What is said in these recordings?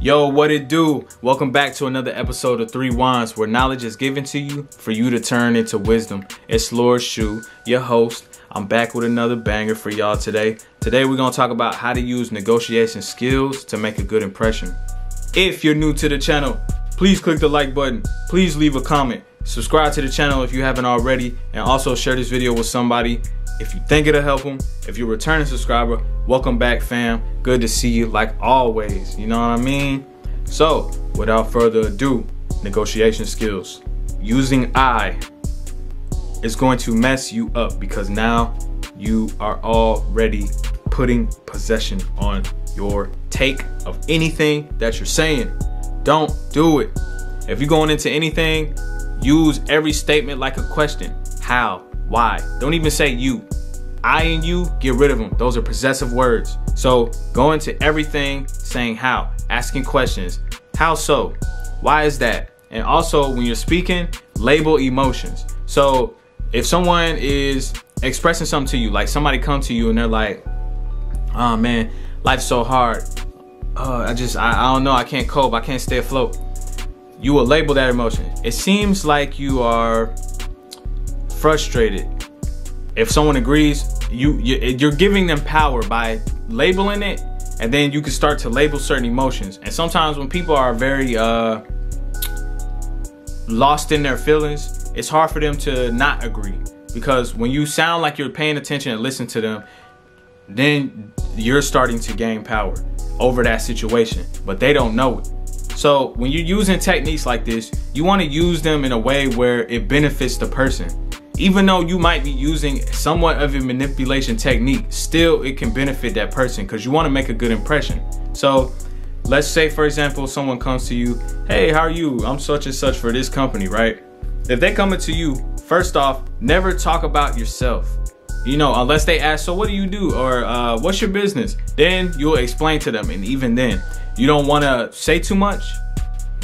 Yo, what it do? Welcome back to another episode of Three Wands, where knowledge is given to you for you to turn into wisdom. It's Lord Shu, your host. I'm back with another banger for y'all today. Today we're gonna talk about how to use negotiation skills to make a good impression. If you're new to the channel, please click the like button. Please leave a comment. Subscribe to the channel if you haven't already, and also share this video with somebody if you think it'll help them. If you're a returning subscriber, welcome back, fam. Good to see you like always, you know what I mean? So, without further ado, negotiation skills. Using I is going to mess you up because now you are already putting possession on your take of anything that you're saying. Don't do it. If you're going into anything, use every statement like a question. How? Why? Don't even say you. I and you, get rid of them. Those are possessive words. So go into everything saying how, asking questions. How so? Why is that? And also when you're speaking, label emotions. So if someone is expressing something to you, like somebody come to you and they're like, oh man, life's so hard. I don't know, I can't cope, I can't stay afloat. You will label that emotion. It seems like you are frustrated. If someone agrees, you're giving them power by labeling it, and then you can start to label certain emotions. And sometimes when people are very lost in their feelings, it's hard for them to not agree, because when you sound like you're paying attention and listen to them, then you're starting to gain power over that situation, but they don't know it. So when you're using techniques like this, you want to use them in a way where it benefits the person. Even though you might be using somewhat of a manipulation technique, still it can benefit that person because you want to make a good impression. So let's say, for example, someone comes to you, hey, how are you? I'm such and such for this company, right? If they coming to you, first off, never talk about yourself. You know, unless they ask, so what do you do? Or what's your business? Then you'll explain to them. And even then, you don't want to say too much.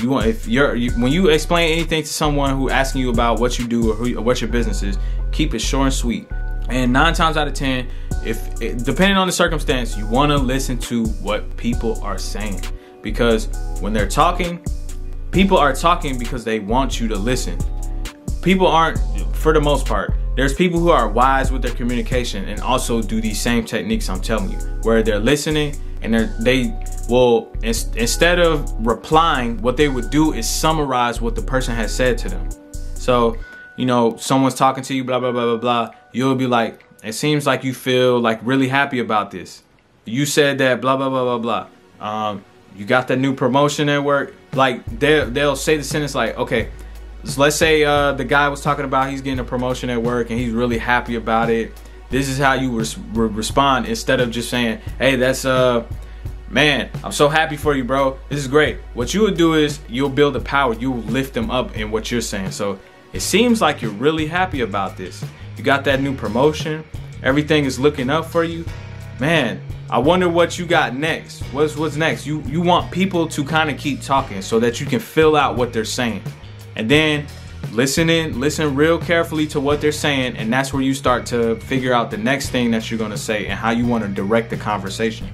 You want, when you explain anything to someone who asking you about what you do or or what your business is, keep it short and sweet. And 9 times out of 10, depending on the circumstance, you want to listen to what people are saying, because when they're talking, people are talking because they want you to listen. People aren't, for the most part. There's people who are wise with their communication and also do these same techniques I'm telling you, where they're listening and instead of replying, what they would do is summarize what the person has said to them. So, you know, someone's talking to you, blah, blah, blah, blah, blah. You'll be like, it seems like you feel like really happy about this. You said that, blah, blah, blah, blah, blah. You got that new promotion at work. Like they'll say the sentence like, okay, so let's say the guy was talking about he's getting a promotion at work and he's really happy about it. This is how you respond, instead of just saying, hey, that's man, I'm so happy for you, bro. This is great. What you would do is you'll build the power. You will lift them up in what you're saying. So it seems like you're really happy about this. You got that new promotion. Everything is looking up for you. Man, I wonder what you got next. What's next? You want people to kind of keep talking so that you can fill out what they're saying. And then listen real carefully to what they're saying. And that's where you start to figure out the next thing that you're going to say and how you want to direct the conversation.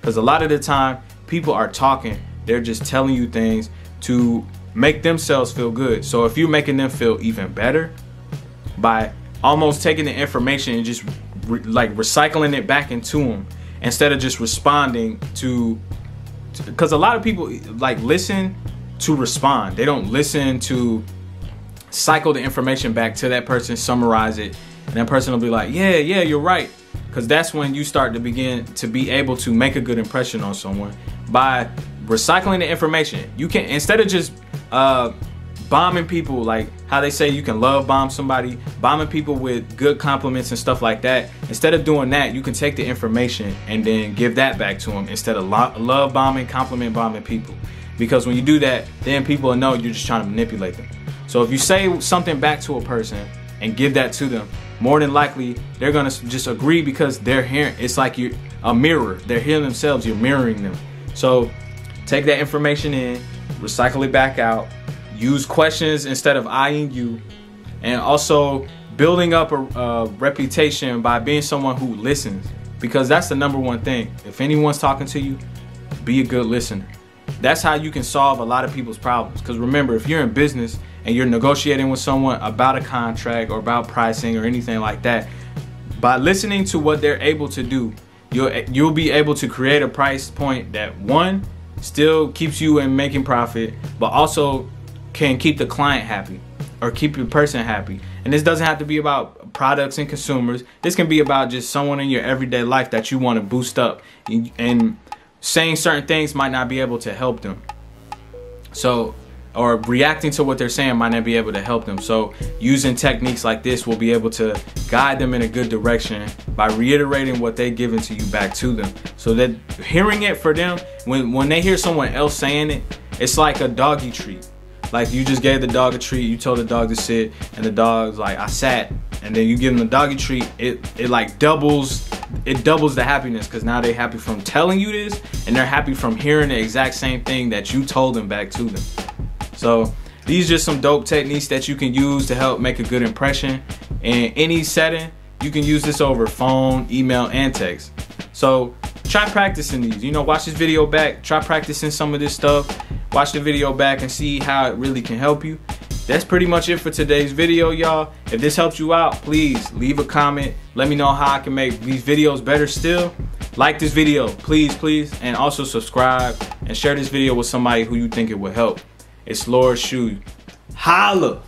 Because a lot of the time, people are talking, they're just telling you things to make themselves feel good. So if you're making them feel even better by almost taking the information and just recycling it back into them, instead of just responding to, because a lot of people listen to respond. They don't listen to cycle the information back to that person, summarize it, and that person will be like, yeah, yeah, you're right. Because that's when you start to begin to be able to make a good impression on someone by recycling the information. You can, instead of just bombing people, like how they say you can love bomb somebody, bombing people with good compliments and stuff like that. Instead of doing that, you can take the information and then give that back to them, instead of love bombing, compliment bombing people. Because when you do that, then people will know you're just trying to manipulate them. So if you say something back to a person and give that to them, more than likely, they're gonna just agree, because they're hearing, it's like you're a mirror. They're hearing themselves, you're mirroring them. So take that information in, recycle it back out, use questions instead of I and you, and also building up a reputation by being someone who listens, because that's the number one thing. If anyone's talking to you, be a good listener. That's how you can solve a lot of people's problems. Because remember, if you're in business and you're negotiating with someone about a contract or about pricing or anything like that, by listening to what they're able to do, you'll be able to create a price point that, one, still keeps you in making profit, but also can keep the client happy or keep your person happy. And this doesn't have to be about products and consumers. This can be about just someone in your everyday life that you want to boost up, and saying certain things might not be able to help them. So, or reacting to what they're saying might not be able to help them. So using techniques like this will be able to guide them in a good direction by reiterating what they're giving to you back to them. So that hearing it for them, when they hear someone else saying it, it's like a doggy treat. Like you just gave the dog a treat, you told the dog to sit, and the dog's like, I sat, and then you give them the doggy treat, it like doubles the happiness, because now they're happy from telling you this, and they're happy from hearing the exact same thing that you told them back to them. So these are just some dope techniques that you can use to help make a good impression in any setting. You can use this over phone, email, and text. So try practicing these. You know, watch this video back, try practicing some of this stuff. Watch the video back and see how it really can help you. That's pretty much it for today's video, y'all. If this helped you out, please leave a comment. Let me know how I can make these videos better still. Like this video, please, please. And also subscribe and share this video with somebody who you think it will help. It's Lord Shu. Holla!